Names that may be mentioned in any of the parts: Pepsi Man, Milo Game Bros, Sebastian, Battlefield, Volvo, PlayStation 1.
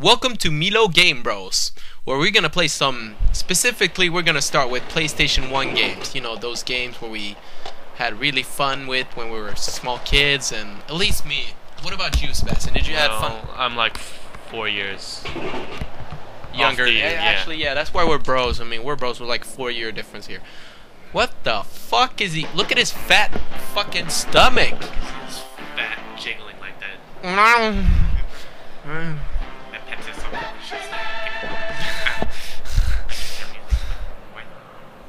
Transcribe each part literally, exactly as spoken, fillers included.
Welcome to Milo Game Bros, where we're gonna play some. Specifically, we're gonna start with PlayStation one games. You know, those games where we had really fun with when we were small kids, and at least me. What about you, Sebastian? Did you well, have fun? I'm like four years younger. The, yeah. Actually, yeah, that's why we're bros. I mean, we're bros. We're like four-year difference here. What the fuck is he? Look at his fat fucking stomach. His fat jiggling like that.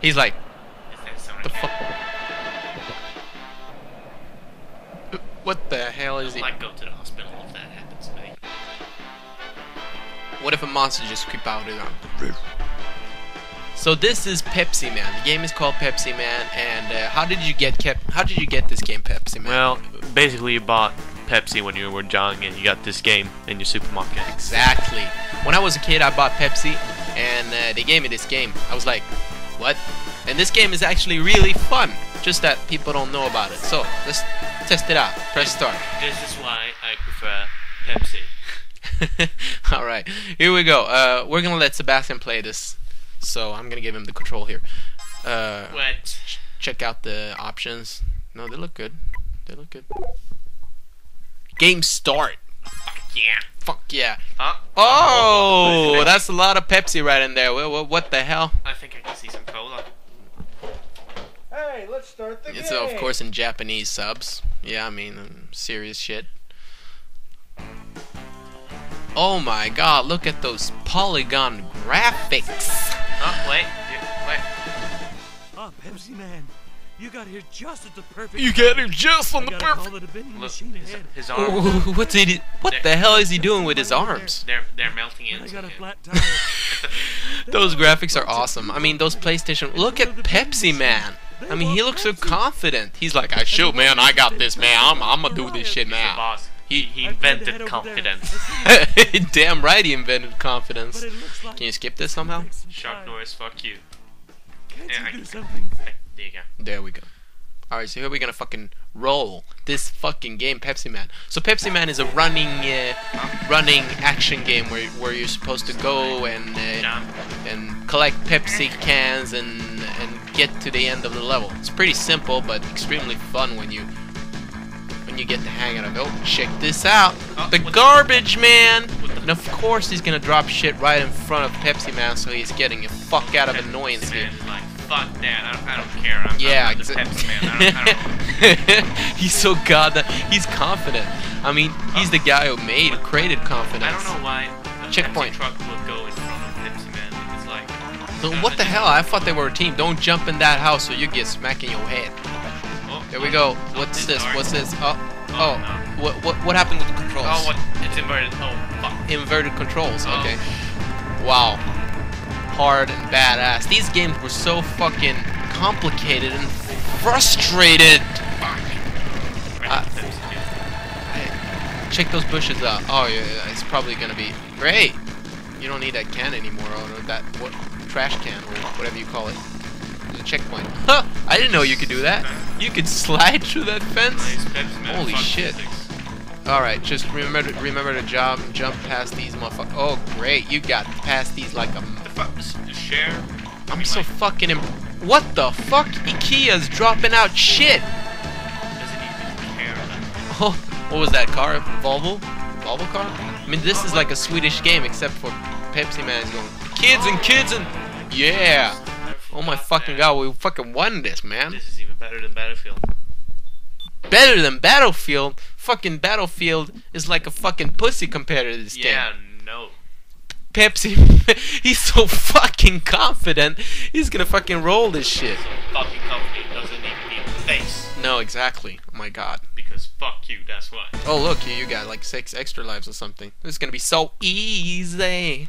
He's like, the fuck? What the hell is he? I might go to the hospital if that happens to me. What if a monster just creep out of him? So this is Pepsi Man. The game is called Pepsi Man. And uh, how did you get kept? How did you get this game, Pepsi Man? Well, basically, you bought Pepsi when you were young, and you got this game in your supermarket. Exactly. When I was a kid, I bought Pepsi, and uh, they gave me this game. I was like, what? And this game is actually really fun. Just that people don't know about it. So let's test it out. Press start. This is why I prefer Pepsi. All right, here we go. Uh, we're gonna let Sebastian play this. So I'm gonna give him the control here. Uh, what? Check out the options. No, they look good. They look good. Game start. Fuck yeah. Fuck yeah. Huh? Oh, that's a lot of Pepsi right in there. What, what, what the hell? I think I can see some cola. Hey, let's start the game. It's, of course, in Japanese subs. Yeah, I mean, um, serious shit. Oh my god, look at those polygon graphics. Oh, wait. Wait. Oh, Pepsi Man. You got here just at the perfect. You got here just on the perfect. Look, his, his arm. Oh, what's he? What they're, the hell is he doing with his arms? They're they're melting in. Those graphics are awesome. I mean, those PlayStation. Look at Pepsi Man. I mean, he looks so confident. He's like, I shoot, man. I got this, man. I'm I'm gonna do this shit now. He he invented confidence. Damn right, he invented confidence. Can you skip this somehow? Shark noise. Fuck you. Yeah, I, I, there you go. There we go. Alright, so here we're gonna fucking roll this fucking game, Pepsi Man. So Pepsi Man is a running uh, running action game where, where you're supposed to go and uh, and collect Pepsi cans and, and get to the end of the level. It's pretty simple, but extremely fun when you when you get the hang of it. Oh, check this out. The garbage man! And of course he's gonna drop shit right in front of Pepsi Man, so he's getting a fuck out of annoyance here. Fuck that, I don't, I don't care. I'm, yeah, I'm not the Pepsi Man. I don't, I don't. He's so goddamn. He's confident. I mean, he's oh. the guy who made, what, created confidence. I don't know why a checkpoint Pepsi truck would go in front of Pepsi Man. It's like, oh, so what the hell? I thought they were a team. Don't jump in that house or you get smacked in your head. Oh, there we go. Oh, What's this? Dark. What's this? Oh, oh. oh. No. What, what, what happened with the controls? Oh, what? It's inverted. Oh, fuck. Inverted controls. Oh. Okay. Wow. Hard and badass. These games were so fucking complicated and frustrated. Uh, hey, check those bushes out. Oh yeah, it's probably gonna be great. You don't need that can anymore, or that what, trash can, or whatever you call it. There's a checkpoint. Huh! I didn't know you could do that. You could slide through that fence. Holy shit! Alright, just remember to, remember to jump, jump past these motherfuckers. Oh great, you got past these like a. Share. I'm so fucking imp- What the fuck? IKEA's dropping out shit! Oh, what was that car? Volvo? Volvo car? I mean, this is like a Swedish game except for Pepsi Man is going kids and kids and yeah! Oh my fucking god, we fucking won this, man. This is even better than Battlefield. Better than Battlefield? Fucking Battlefield is like a fucking pussy compared to this game. Yeah, no. Pepsi, he's so fucking confident, he's gonna fucking roll this shit. So fucking confident doesn't even need a face. No, exactly. Oh my god. Because fuck you, that's why. Oh look, you, you got like six extra lives or something. This is gonna be so easy.